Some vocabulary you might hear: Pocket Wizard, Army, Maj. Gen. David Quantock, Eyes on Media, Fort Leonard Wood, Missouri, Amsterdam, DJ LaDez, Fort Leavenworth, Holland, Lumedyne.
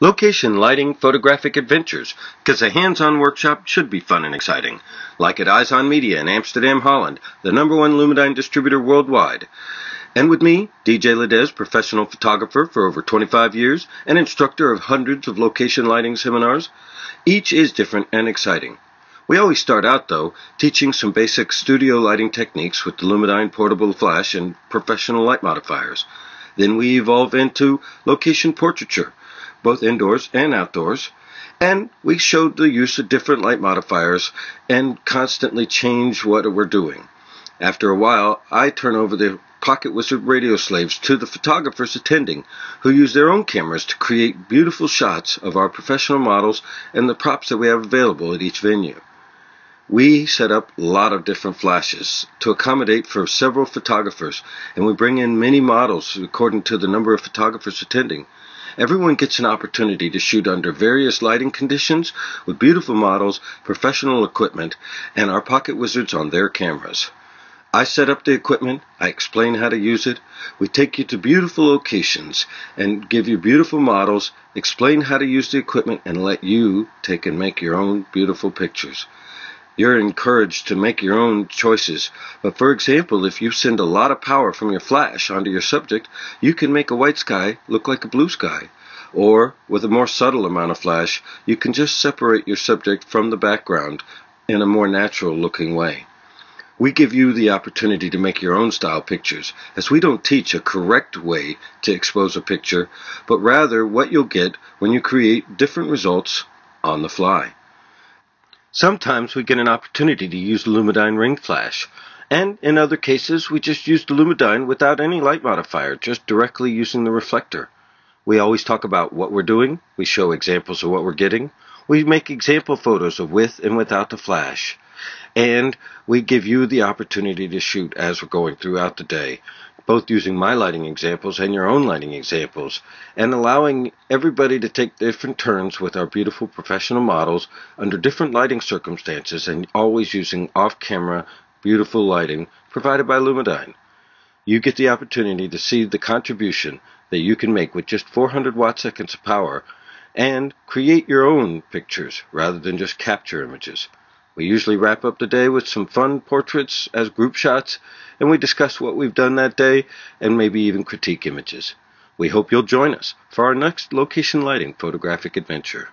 location, lighting, photographic adventures, because a hands-on workshop should be fun and exciting. Like at Eyes on Media in Amsterdam, Holland, the #1 Lumedyne distributor worldwide. And with me, DJ LaDez, professional photographer for over 25 years and instructor of hundreds of location lighting seminars. Each is different and exciting. We always start out, though, teaching some basic studio lighting techniques with the Lumedyne portable flash and professional light modifiers. Then we evolve into location portraiture, both indoors and outdoors, and we show the use of different light modifiers and constantly change what we're doing. After a while, I turn over the Pocket Wizard radio slaves to the photographers attending, who use their own cameras to create beautiful shots of our professional models and the props that we have available at each venue. We set up a lot of different flashes to accommodate for several photographers, and we bring in many models according to the number of photographers attending. Everyone gets an opportunity to shoot under various lighting conditions with beautiful models, professional equipment, and our Pocket Wizards on their cameras. I set up the equipment, I explain how to use it, we take you to beautiful locations and give you beautiful models, explain how to use the equipment, and let you take and make your own beautiful pictures. You're encouraged to make your own choices, but for example, if you send a lot of power from your flash onto your subject, you can make a white sky look like a blue sky. Or, with a more subtle amount of flash, you can just separate your subject from the background in a more natural-looking way. We give you the opportunity to make your own style pictures, as we don't teach a correct way to expose a picture, but rather what you'll get when you create different results on the fly. Sometimes we get an opportunity to use Lumedyne ring flash, and in other cases we just use the Lumedyne without any light modifier, just directly using the reflector. We always talk about what we're doing, we show examples of what we're getting, we make example photos of with and without the flash, and we give you the opportunity to shoot as we're going throughout the day, both using my lighting examples and your own lighting examples, and allowing everybody to take different turns with our beautiful professional models under different lighting circumstances, and always using off-camera beautiful lighting provided by Lumedyne. You get the opportunity to see the contribution that you can make with just 400 watt-seconds of power and create your own pictures rather than just capture images. We usually wrap up the day with some fun portraits as group shots, and we discuss what we've done that day and maybe even critique images. We hope you'll join us for our next location lighting photographic adventure.